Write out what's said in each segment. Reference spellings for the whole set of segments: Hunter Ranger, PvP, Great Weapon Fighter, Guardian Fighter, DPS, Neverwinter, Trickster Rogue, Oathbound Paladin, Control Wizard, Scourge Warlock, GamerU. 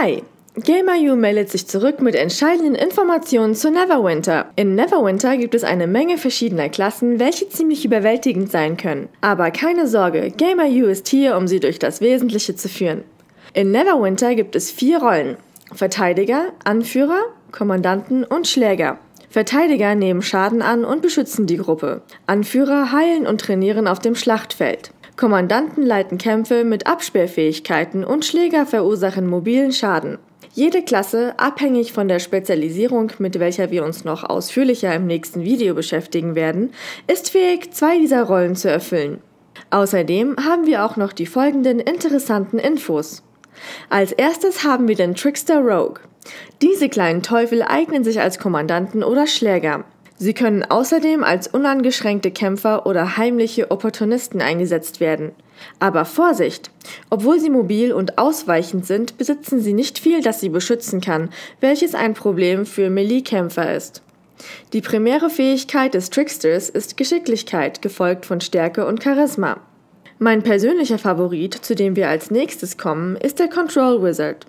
Hi! GamerU meldet sich zurück mit entscheidenden Informationen zu Neverwinter. In Neverwinter gibt es eine Menge verschiedener Klassen, welche ziemlich überwältigend sein können. Aber keine Sorge, GamerU ist hier, um sie durch das Wesentliche zu führen. In Neverwinter gibt es 4 Rollen: Verteidiger, Anführer, Kommandanten und Schläger. Verteidiger nehmen Schaden an und beschützen die Gruppe. Anführer heilen und trainieren auf dem Schlachtfeld. Kommandanten leiten Kämpfe mit Absperrfähigkeiten und Schläger verursachen mobilen Schaden. Jede Klasse, abhängig von der Spezialisierung, mit welcher wir uns noch ausführlicher im nächsten Video beschäftigen werden, ist fähig, 2 dieser Rollen zu erfüllen. Außerdem haben wir auch noch die folgenden interessanten Infos. Als erstes haben wir den Trickster Rogue. Diese kleinen Teufel eignen sich als Kommandanten oder Schläger. Sie können außerdem als unangeschränkte Kämpfer oder heimliche Opportunisten eingesetzt werden. Aber Vorsicht! Obwohl sie mobil und ausweichend sind, besitzen sie nicht viel, das sie beschützen kann, welches ein Problem für Melee-Kämpfer ist. Die primäre Fähigkeit des Tricksters ist Geschicklichkeit, gefolgt von Stärke und Charisma. Mein persönlicher Favorit, zu dem wir als nächstes kommen, ist der Control Wizard.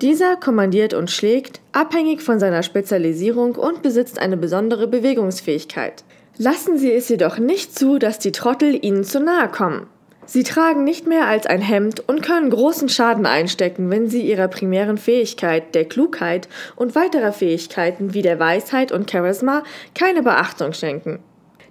Dieser kommandiert und schlägt, abhängig von seiner Spezialisierung, und besitzt eine besondere Bewegungsfähigkeit. Lassen Sie es jedoch nicht zu, dass die Trottel Ihnen zu nahe kommen. Sie tragen nicht mehr als ein Hemd und können großen Schaden einstecken, wenn sie ihrer primären Fähigkeit, der Klugheit und weiterer Fähigkeiten wie der Weisheit und Charisma keine Beachtung schenken.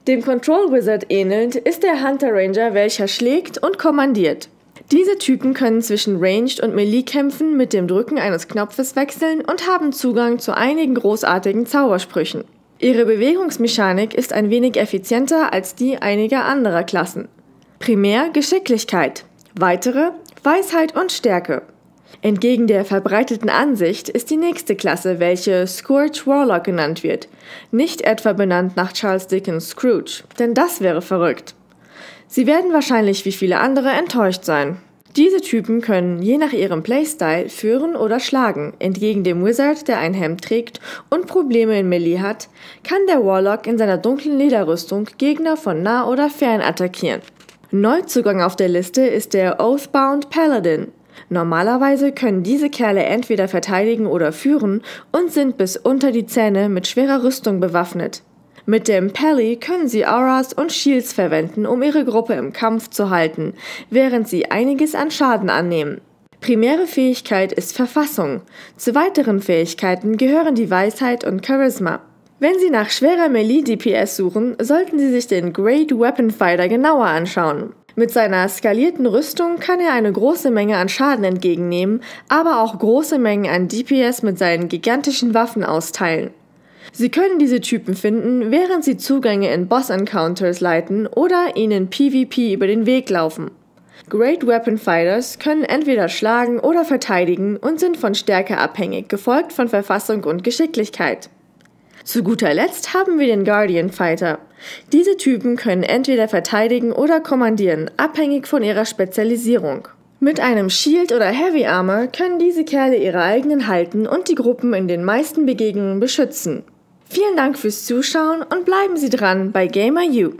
Dem Control Wizard ähnelnd ist der Hunter Ranger, welcher schlägt und kommandiert. Diese Typen können zwischen Ranged und Melee-Kämpfen mit dem Drücken eines Knopfes wechseln und haben Zugang zu einigen großartigen Zaubersprüchen. Ihre Bewegungsmechanik ist ein wenig effizienter als die einiger anderer Klassen. Primär Geschicklichkeit, weitere Weisheit und Stärke. Entgegen der verbreiteten Ansicht ist die nächste Klasse, welche Scourge Warlock genannt wird, nicht etwa benannt nach Charles Dickens Scrooge, denn das wäre verrückt. Sie werden wahrscheinlich wie viele andere enttäuscht sein. Diese Typen können je nach ihrem Playstyle führen oder schlagen. Entgegen dem Wizard, der ein Hemd trägt und Probleme in Melee hat, kann der Warlock in seiner dunklen Lederrüstung Gegner von nah oder fern attackieren. Neuzugang auf der Liste ist der Oathbound Paladin. Normalerweise können diese Kerle entweder verteidigen oder führen und sind bis unter die Zähne mit schwerer Rüstung bewaffnet. Mit dem Pally können sie Auras und Shields verwenden, um ihre Gruppe im Kampf zu halten, während sie einiges an Schaden annehmen. Primäre Fähigkeit ist Verfassung. Zu weiteren Fähigkeiten gehören die Weisheit und Charisma. Wenn Sie nach schwerer Melee-DPS suchen, sollten Sie sich den Great Weapon Fighter genauer anschauen. Mit seiner skalierten Rüstung kann er eine große Menge an Schaden entgegennehmen, aber auch große Mengen an DPS mit seinen gigantischen Waffen austeilen. Sie können diese Typen finden, während sie Zugänge in Boss-Encounters leiten oder ihnen PvP über den Weg laufen. Great Weapon Fighters können entweder schlagen oder verteidigen und sind von Stärke abhängig, gefolgt von Verfassung und Geschicklichkeit. Zu guter Letzt haben wir den Guardian Fighter. Diese Typen können entweder verteidigen oder kommandieren, abhängig von ihrer Spezialisierung. Mit einem Shield oder Heavy Armor können diese Kerle ihre eigenen halten und die Gruppen in den meisten Begegnungen beschützen. Vielen Dank fürs Zuschauen und bleiben Sie dran bei GamerU.